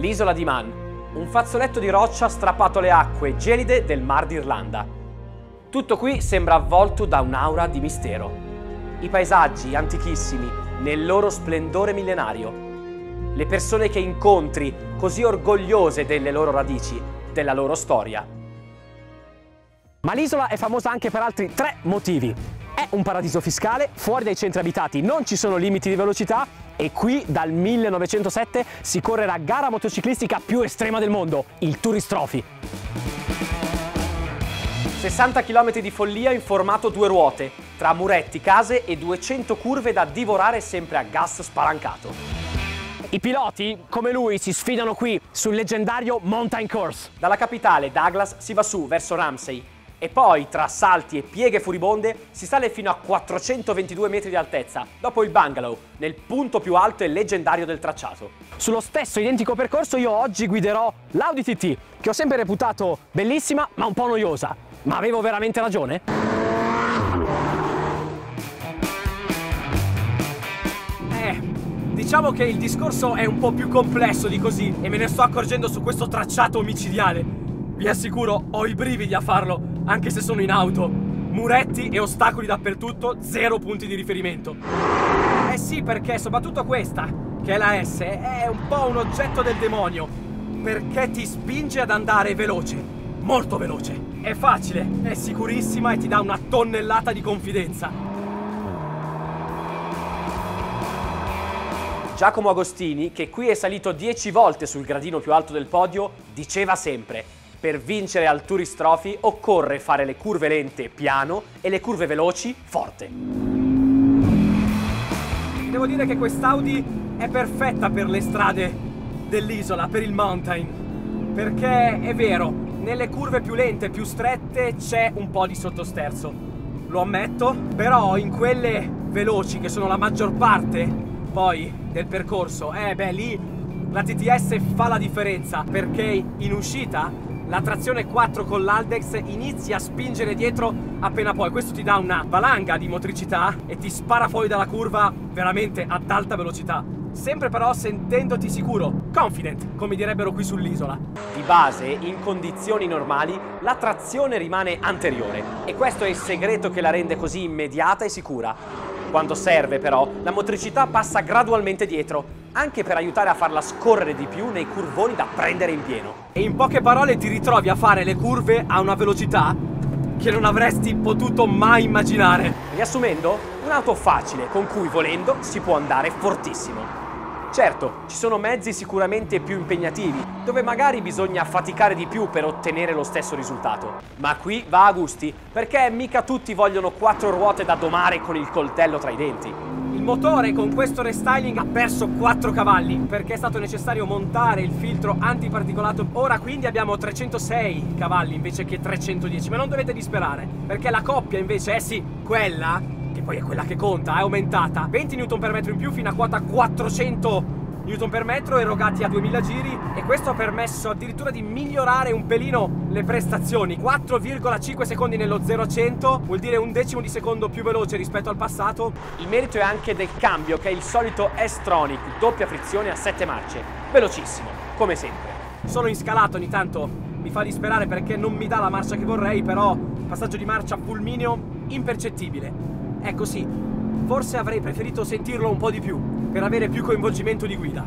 L'isola di Man, un fazzoletto di roccia strappato alle acque gelide del Mar d'Irlanda. Tutto qui sembra avvolto da un'aura di mistero. I paesaggi antichissimi nel loro splendore millenario. Le persone che incontri così orgogliose delle loro radici, della loro storia. Ma l'isola è famosa anche per altri tre motivi. È un paradiso fiscale, fuori dai centri abitati non ci sono limiti di velocità e qui dal 1907 si corre la gara motociclistica più estrema del mondo, il Tourist Trophy. 60 km di follia in formato due ruote, tra muretti, case e 200 curve da divorare sempre a gas spalancato. I piloti, come lui, si sfidano qui sul leggendario Mountain Course. Dalla capitale Douglas si va su verso Ramsey. E poi, tra salti e pieghe furibonde, si sale fino a 422 metri di altezza, dopo il bungalow, nel punto più alto e leggendario del tracciato. Sullo stesso identico percorso io oggi guiderò l'Audi TT, che ho sempre reputato bellissima ma un po' noiosa. Ma avevo veramente ragione? Diciamo che il discorso è un po' più complesso di così e me ne sto accorgendo su questo tracciato omicidiale. Vi assicuro, ho i brividi a farlo, anche se sono in auto. Muretti e ostacoli dappertutto, zero punti di riferimento. Eh sì, perché soprattutto questa, che è la S, è un po' un oggetto del demonio, perché ti spinge ad andare veloce, molto veloce. È facile, è sicurissima e ti dà una tonnellata di confidenza. Giacomo Agostini, che qui è salito 10 volte sul gradino più alto del podio, diceva sempre: per vincere al Tourist Trophy occorre fare le curve lente piano e le curve veloci forte. Devo dire che quest'Audi è perfetta per le strade dell'isola, per il mountain, perché è vero, nelle curve più lente, più strette c'è un po' di sottosterzo, lo ammetto, però in quelle veloci che sono la maggior parte poi del percorso, lì la TTS fa la differenza, perché in uscita la trazione 4 con l'Aldex inizia a spingere dietro appena poi. Questo ti dà una valanga di motricità e ti spara fuori dalla curva veramente ad alta velocità. Sempre però sentendoti sicuro, confident, come direbbero qui sull'isola. Di base, in condizioni normali, la trazione rimane anteriore. E questo è il segreto che la rende così immediata e sicura. Quando serve però, la motricità passa gradualmente dietro, anche per aiutare a farla scorrere di più nei curvoni da prendere in pieno. E in poche parole ti ritrovi a fare le curve a una velocità che non avresti potuto mai immaginare. Riassumendo, un'auto facile con cui volendo si può andare fortissimo. Certo, ci sono mezzi sicuramente più impegnativi, dove magari bisogna faticare di più per ottenere lo stesso risultato. Ma qui va a gusti, perché mica tutti vogliono 4 ruote da domare con il coltello tra i denti. Il motore con questo restyling ha perso 4 cavalli perché è stato necessario montare il filtro antiparticolato. Ora quindi abbiamo 306 cavalli invece che 310, ma non dovete disperare perché la coppia invece, quella, che poi è quella che conta, è aumentata. 20 Nm/m in più fino a quota 400 Nm/m erogati a 2000 giri e questo ha permesso addirittura di migliorare un pelino le prestazioni. 4,5 secondi nello 0-100 vuol dire 1/10 di secondo più veloce rispetto al passato. Il merito è anche del cambio, che è il solito S-Tronic, doppia frizione a 7 marce. Velocissimo, come sempre. Sono in scalata ogni tanto, mi fa disperare perché non mi dà la marcia che vorrei, però passaggio di marcia fulmineo impercettibile. Ecco sì, forse avrei preferito sentirlo un po' di più, per avere più coinvolgimento di guida.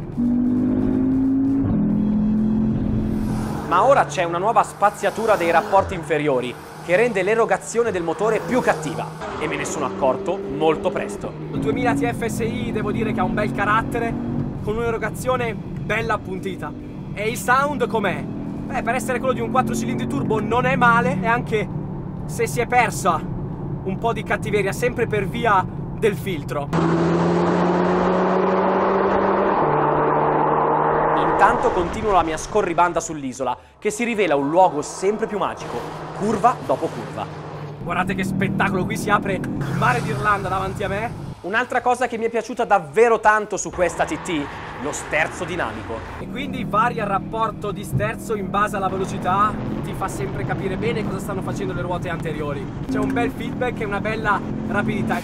Ma ora c'è una nuova spaziatura dei rapporti inferiori che rende l'erogazione del motore più cattiva e me ne sono accorto molto presto. Il 2000 TFSI devo dire che ha un bel carattere, con un'erogazione bella appuntita. E il sound com'è? Beh, per essere quello di un 4 cilindri turbo non è male, e anche se si è persa un po' di cattiveria sempre per via del filtro. Intanto continuo la mia scorribanda sull'isola, che si rivela un luogo sempre più magico, curva dopo curva. Guardate che spettacolo, qui si apre il mare d'Irlanda davanti a me. Un'altra cosa che mi è piaciuta davvero tanto su questa TT, lo sterzo dinamico. E quindi varia il rapporto di sterzo in base alla velocità, ti fa sempre capire bene cosa stanno facendo le ruote anteriori. C'è un bel feedback e una bella rapidità.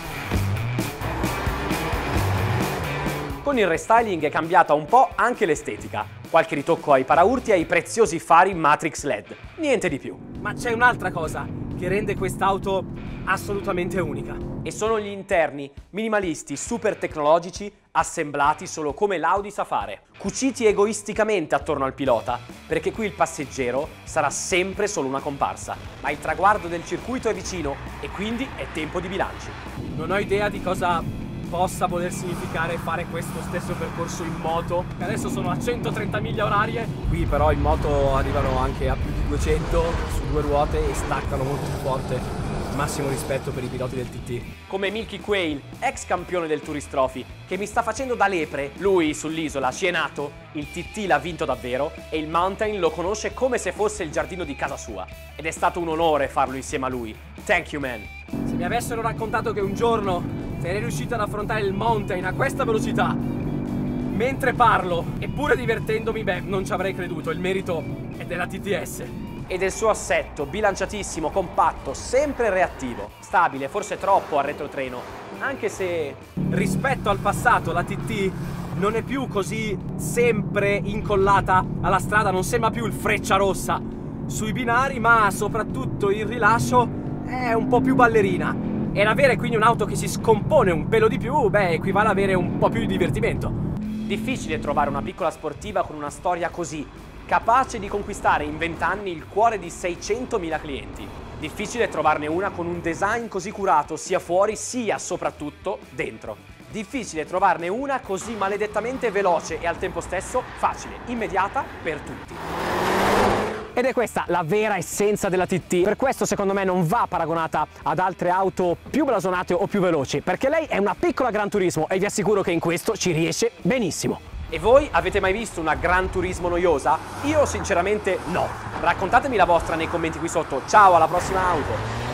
Con il restyling è cambiata un po' anche l'estetica. qualche ritocco ai paraurti e ai preziosi fari Matrix LED, niente di più. Ma c'è un'altra cosa che rende quest'auto assolutamente unica. E sono gli interni, minimalisti, super tecnologici, assemblati solo come l'Audi sa fare. Cuciti egoisticamente attorno al pilota, perché qui il passeggero sarà sempre solo una comparsa. Ma il traguardo del circuito è vicino e quindi è tempo di bilanci. Non ho idea di cosa possa voler significare fare questo stesso percorso in moto. Adesso sono a 130 miglia orarie, qui però in moto arrivano anche a più di 200 su due ruote e staccano molto forte. Massimo rispetto per i piloti del TT. Come Mickey Quayle, ex campione del Tourist Trophy, che mi sta facendo da lepre. Lui sull'isola ci è nato, il TT l'ha vinto davvero e il Mountain lo conosce come se fosse il giardino di casa sua. Ed è stato un onore farlo insieme a lui. Thank you, man. Se mi avessero raccontato che un giorno sarei riuscito ad affrontare il Mountain a questa velocità, mentre parlo, eppure divertendomi, beh, non ci avrei creduto. Il merito è della TTS. E del suo assetto bilanciatissimo, compatto, sempre reattivo, stabile, forse troppo a retrotreno, anche se rispetto al passato la TT non è più così sempre incollata alla strada, non sembra più il Freccia Rossa sui binari, ma soprattutto il rilascio è un po' più ballerina. E avere quindi un'auto che si scompone un pelo di più, beh, equivale ad avere un po' più di divertimento. Difficile trovare una piccola sportiva con una storia così, capace di conquistare in 20 anni il cuore di 600.000 clienti. Difficile trovarne una con un design così curato sia fuori sia soprattutto dentro. Difficile trovarne una così maledettamente veloce e al tempo stesso facile, immediata per tutti. Ed è questa la vera essenza della TT. Per questo secondo me non va paragonata ad altre auto più blasonate o più veloci, perché lei è una piccola Gran Turismo e vi assicuro che in questo ci riesce benissimo. E voi avete mai visto una Gran Turismo noiosa? Io sinceramente no. Raccontatemi la vostra nei commenti qui sotto. Ciao, alla prossima auto!